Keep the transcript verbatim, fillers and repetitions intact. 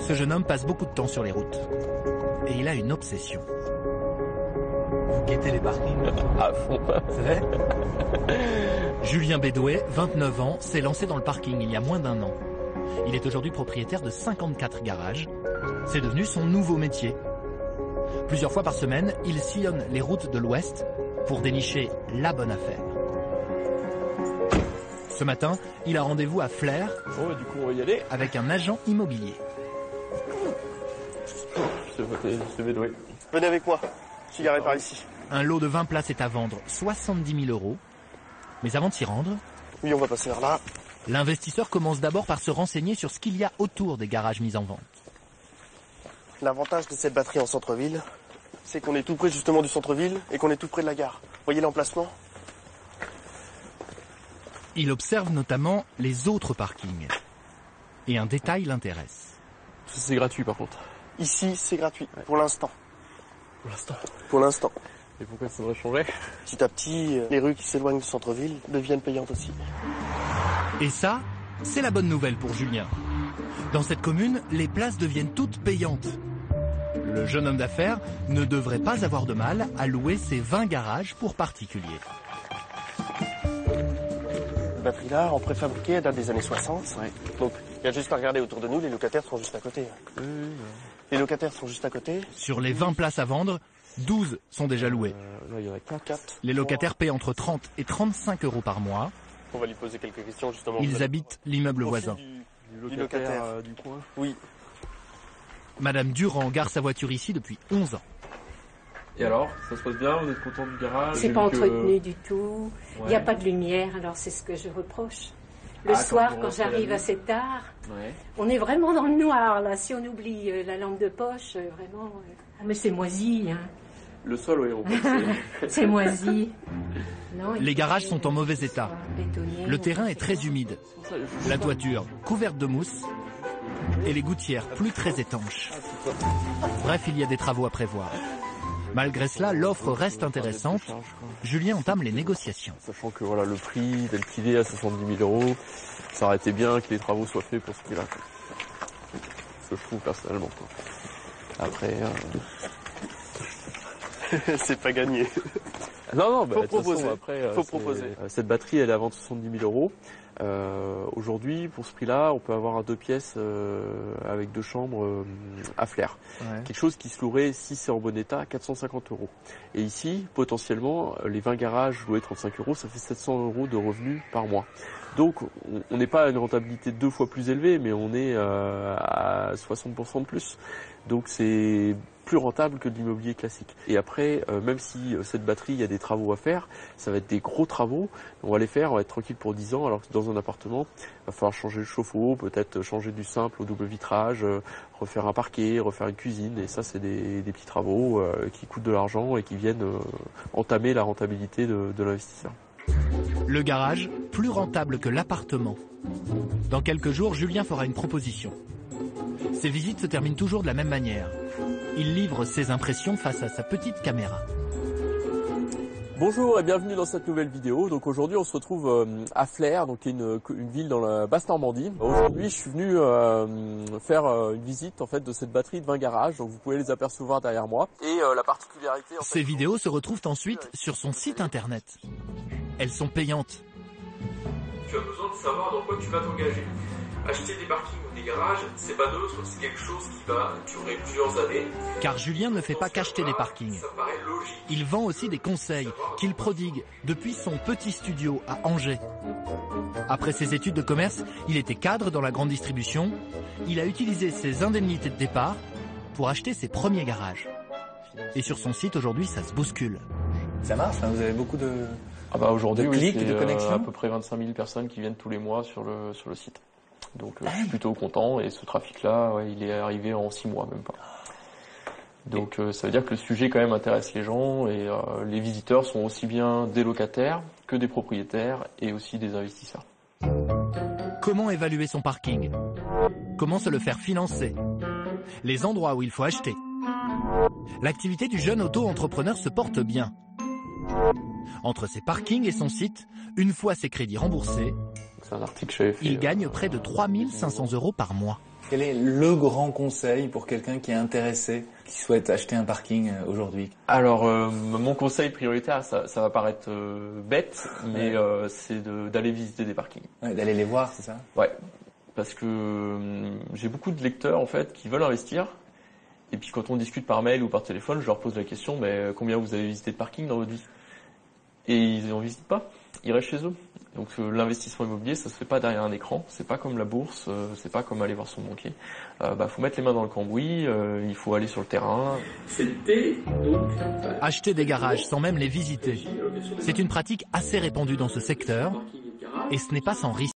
Ce jeune homme passe beaucoup de temps sur les routes. Et il a une obsession. Vous guettez les parkings? À fond. C'est vrai? Julien Bédouet, vingt-neuf ans, s'est lancé dans le parking il y a moins d'un an. Il est aujourd'hui propriétaire de cinquante-quatre garages. C'est devenu son nouveau métier. Plusieurs fois par semaine, il sillonne les routes de l'Ouest pour dénicher la bonne affaire. Ce matin, il a rendez-vous à Flers. Bon, bah, du coup, on va y aller. Avec un agent immobilier. Monsieur Bédouet. Venez avec moi, je suis garé par ici. Un lot de vingt places est à vendre, soixante-dix mille euros. Mais avant de s'y rendre... Oui, on va passer vers là. L'investisseur commence d'abord par se renseigner sur ce qu'il y a autour des garages mis en vente. L'avantage de cette batterie en centre-ville, c'est qu'on est tout près justement du centre-ville et qu'on est tout près de la gare. Voyez l'emplacement? Il observe notamment les autres parkings. Et un détail l'intéresse. C'est gratuit par contre. Ici, c'est gratuit, ouais. Pour l'instant. Pour l'instant. Pour l'instant. Et pourquoi ça devrait changer? Petit à petit, les rues qui s'éloignent du centre-ville deviennent payantes aussi. Et ça, c'est la bonne nouvelle pour Julien. Dans cette commune, les places deviennent toutes payantes. Le jeune homme d'affaires ne devrait pas avoir de mal à louer ses vingt garages pour particuliers. La batterie là, en préfabriqué, elle date des années soixante. Ouais. Donc, il y a juste à regarder autour de nous, les locataires sont juste à côté. Oui, oui, oui. Les locataires sont juste à côté. Sur les vingt places à vendre, douze sont déjà louées. Euh, là, il y en a quatre. Les locataires paient entre trente et trente-cinq euros par mois. On va lui poser quelques questions justement. Ils habitent l'immeuble voisin. Du, du locataire, du, locataire euh, du coin. Oui. Madame Durand gare sa voiture ici depuis onze ans. Et alors, ça se passe bien? Vous êtes content du garage? C'est pas entretenu que... du tout. Il ouais. n'y a pas de lumière, alors c'est ce que je reproche. Le ah, soir, quand j'arrive assez tard, ouais. on est vraiment dans le noir, là. Si on oublie euh, la lampe de poche, euh, vraiment... Euh... Ah, mais c'est moisi, hein. Le sol, oui, on peut... C'est moisi. Non, les garages sont en mauvais état. Bétonnier, le terrain est très humide. La toiture, couverte de mousse, et les gouttières, plus très étanches. Bref, il y a des travaux à prévoir. Malgré cela, l'offre reste intéressante. Julien entame les négociations. Sachant que voilà, le prix tel qu'il est à soixante-dix mille euros, ça aurait été bien que les travaux soient faits pour ce qu'il a. Ce que je trouve personnellement. Quoi. Après, euh... c'est pas gagné. Non, non, bah, faut proposer. Façon, après, faut proposer. Cette batterie, elle est à vendre soixante-dix mille euros. Euh, Aujourd'hui, pour ce prix-là, on peut avoir un deux pièces euh, avec deux chambres euh, à Flers. Ouais. Quelque chose qui se louerait, si c'est en bon état, quatre cent cinquante euros. Et ici, potentiellement, les vingt garages loués trente-cinq euros, ça fait sept cents euros de revenus par mois. Donc, on n'est pas à une rentabilité deux fois plus élevée, mais on est euh, à soixante pour cent de plus. Donc, c'est plus rentable que de l'immobilier classique. Et après, euh, même si euh, cette batterie, il y a des travaux à faire, ça va être des gros travaux, on va les faire, on va être tranquille pour dix ans, alors que dans un appartement, il va falloir changer le chauffe-eau, peut-être changer du simple au double vitrage, euh, refaire un parquet, refaire une cuisine, et ça, c'est des, des petits travaux euh, qui coûtent de l'argent et qui viennent euh, entamer la rentabilité de, de l'investisseur. Le garage, plus rentable que l'appartement. Dans quelques jours, Julien fera une proposition. Ses visites se terminent toujours de la même manière. Il livre ses impressions face à sa petite caméra. Bonjour et bienvenue dans cette nouvelle vidéo. Donc aujourd'hui on se retrouve à Flers, donc une, une ville dans la Basse-Normandie. Aujourd'hui je suis venu euh, faire une visite en fait de cette batterie de vingt garages, donc vous pouvez les apercevoir derrière moi. Et euh, la particularité... En fait, ces vidéos se retrouvent ensuite sur son site internet. Elles sont payantes. Tu as besoin de savoir dans quoi tu vas t'engager. Acheter des parkings ou des garages, c'est pas neutre, c'est quelque chose qui va durer plusieurs années. Car Julien ne fait pas qu'acheter des parkings. Il vend aussi des conseils qu'il prodigue depuis son petit studio à Angers. Après ses études de commerce, il était cadre dans la grande distribution. Il a utilisé ses indemnités de départ pour acheter ses premiers garages. Et sur son site aujourd'hui, ça se bouscule. Ça marche, hein, vous avez beaucoup de, ah bah aujourd'hui, de clics, oui, de connexions. À peu près vingt-cinq mille personnes qui viennent tous les mois sur le, sur le site. Donc euh, je suis plutôt content et ce trafic-là, ouais, il est arrivé en six mois, même pas. Donc euh, ça veut dire que le sujet quand même intéresse les gens et euh, les visiteurs sont aussi bien des locataires que des propriétaires et aussi des investisseurs. Comment évaluer son parking? Comment se le faire financer? Les endroits où il faut acheter? L'activité du jeune auto-entrepreneur se porte bien. Entre ses parkings et son site, une fois ses crédits remboursés, C'est un article que j'avais fait. Il gagne euh, près de trois mille cinq cents euros par mois. Quel est le grand conseil pour quelqu'un qui est intéressé, qui souhaite acheter un parking aujourd'hui? Alors, euh, mon conseil prioritaire, ça, ça va paraître euh, bête, mais ouais. euh, c'est de, d'aller visiter des parkings. Ouais, d'aller les voir, c'est ça? Ouais, parce que euh, j'ai beaucoup de lecteurs en fait qui veulent investir. Et puis quand on discute par mail ou par téléphone, je leur pose la question, mais combien vous avez visité de parking dans votre vie? Et ils n'en visitent pas, ils restent chez eux. Donc euh, l'investissement immobilier, ça se fait pas derrière un écran, c'est pas comme la bourse, euh, c'est pas comme aller voir son banquier. Euh, bah, faut mettre les mains dans le cambouis, euh, il faut aller sur le terrain. C'était donc... Acheter des garages sans même les visiter, c'est une pratique assez répandue dans ce secteur et ce n'est pas sans risque.